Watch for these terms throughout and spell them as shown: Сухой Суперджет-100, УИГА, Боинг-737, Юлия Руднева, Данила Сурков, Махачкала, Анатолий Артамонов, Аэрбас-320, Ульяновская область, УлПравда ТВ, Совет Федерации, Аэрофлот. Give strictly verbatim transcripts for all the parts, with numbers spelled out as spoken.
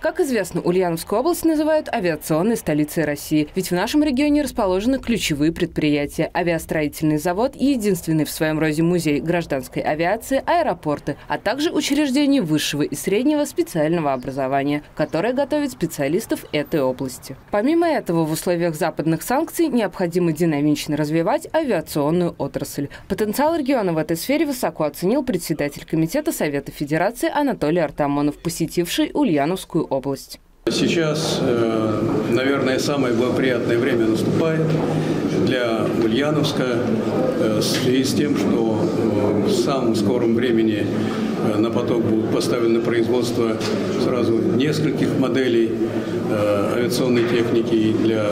Как известно, Ульяновскую область называют авиационной столицей России, ведь в нашем регионе расположены ключевые предприятия: авиастроительный завод и единственный в своем роде музей гражданской авиации, аэропорты, а также учреждения высшего и среднего специального образования, которые готовят специалистов этой области. Помимо этого, в условиях западных санкций необходимо динамично развивать авиационную отрасль. Потенциал региона в этой сфере высоко оценил председатель Комитета Совета Федерации Анатолий Артамонов, посетивший Ульяновскую область. Сейчас, наверное, самое благоприятное время наступает для Ульяновска в связи с тем, что в самом скором времени на поток будут поставлены на производство сразу нескольких моделей авиационной техники и для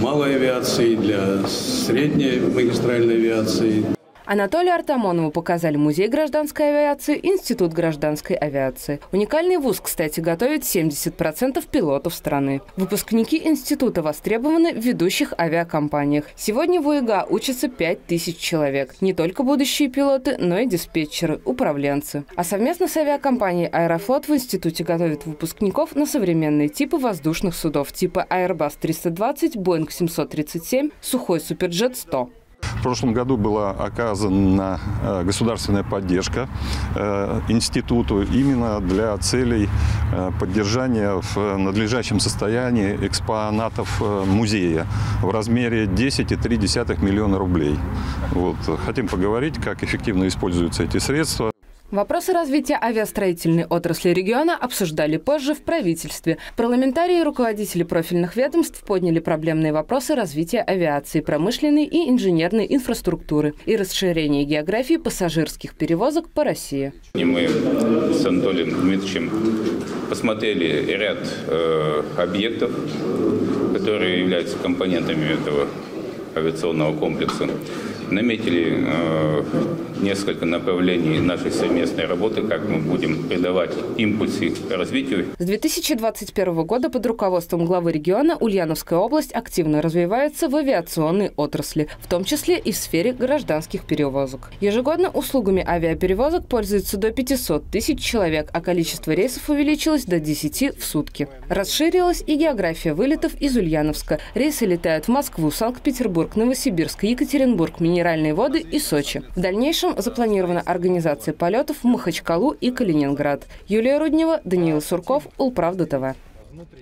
малой авиации, и для средней магистральной авиации. Анатолию Артамонову показали Музей гражданской авиации, Институт гражданской авиации. Уникальный вуз, кстати, готовит семьдесят процентов пилотов страны. Выпускники института востребованы в ведущих авиакомпаниях. Сегодня в УИГА учатся пять тысяч человек. Не только будущие пилоты, но и диспетчеры, управленцы. А совместно с авиакомпанией «Аэрофлот» в институте готовят выпускников на современные типы воздушных судов типа Аэрбас триста двадцать, Боинг семьсот тридцать семь, Сухой Суперджет сто. В прошлом году была оказана государственная поддержка институту именно для целей поддержания в надлежащем состоянии экспонатов музея в размере десять и три десятых миллиона рублей. Вот. Хотим поговорить, как эффективно используются эти средства. Вопросы развития авиастроительной отрасли региона обсуждали позже в правительстве. Парламентарии и руководители профильных ведомств подняли проблемные вопросы развития авиации, промышленной и инженерной инфраструктуры и расширения географии пассажирских перевозок по России. Мы с Анатолием Дмитриевичем посмотрели ряд э, объектов, которые являются компонентами этого авиационного комплекса. Наметили э, несколько направлений нашей совместной работы, как мы будем придавать импульсы развитию. С две тысячи двадцать первого года под руководством главы региона Ульяновская область активно развивается в авиационной отрасли, в том числе и в сфере гражданских перевозок. Ежегодно услугами авиаперевозок пользуются до пятисот тысяч человек, а количество рейсов увеличилось до десяти в сутки. Расширилась и география вылетов из Ульяновска. Рейсы летают в Москву, Санкт-Петербург, Новосибирск, Екатеринбург, Минеральный. Минеральные воды и Сочи. В дальнейшем запланирована организация полетов в Махачкалу и Калининград. Юлия Руднева, Данила Сурков, УлПравда ТВ.